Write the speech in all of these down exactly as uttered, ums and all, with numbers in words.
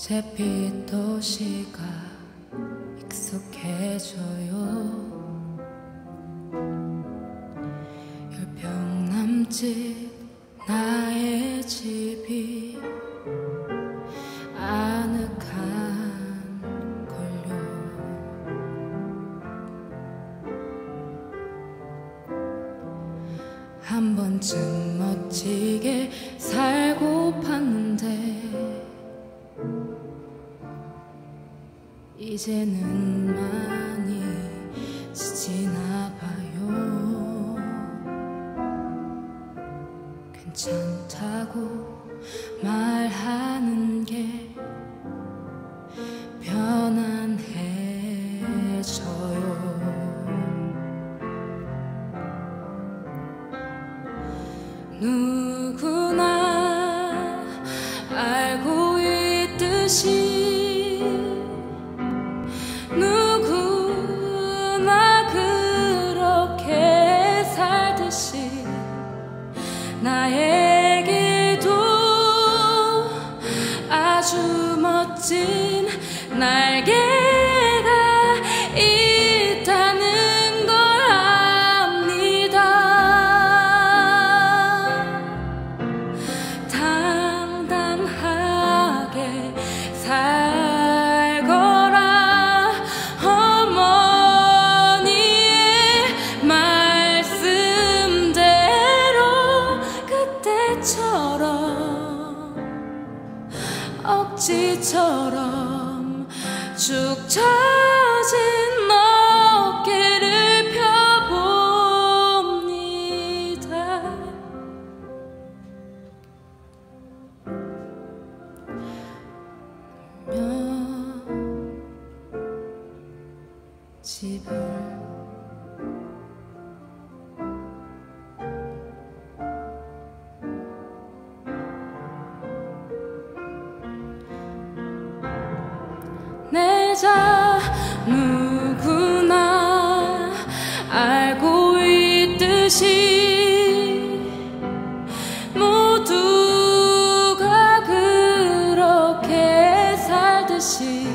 제빛 도시가 익숙해져요. 열평 남짓 나의 집이 아늑한 걸요. 한 번쯤 멋지게 살고 봤는데 이제는 많이 지치나 봐요. 괜찮다고 말하는 게 편안해져요. 누구나 알고 있듯이 나에게도 아주 멋진 날개가 있다는 걸 압니다. 당당하게 살거라 어머니의 처럼 억지처럼 쭉 처진 어깨를 펴봅니다. 집을 내자. 누구나 알고 있듯이 모두가 그렇게 살듯이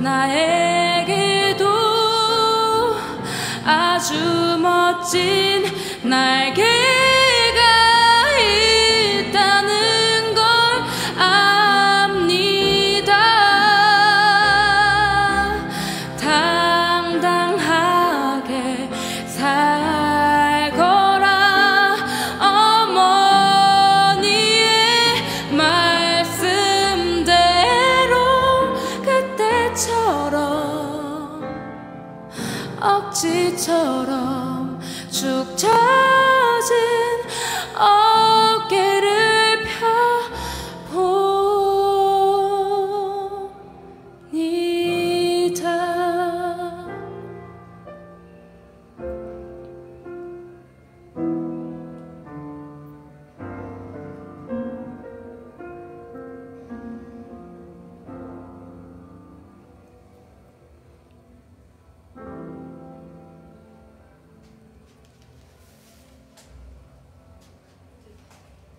나에게도 아주 멋진 날개 억지처럼 쭉 처진 어깨를 펴봅니다.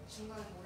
중간에